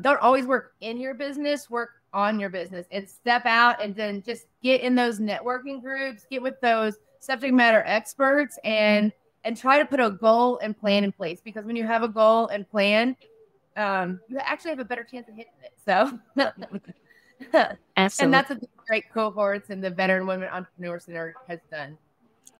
Don't always work in your business, work on your business and step out and then just get in those networking groups, get with those subject matter experts and try to put a goal and plan in place, because when you have a goal and plan, you actually have a better chance of hitting it. So, absolutely. And that's what the great cohorts and the Veteran Women Entrepreneur Center has done.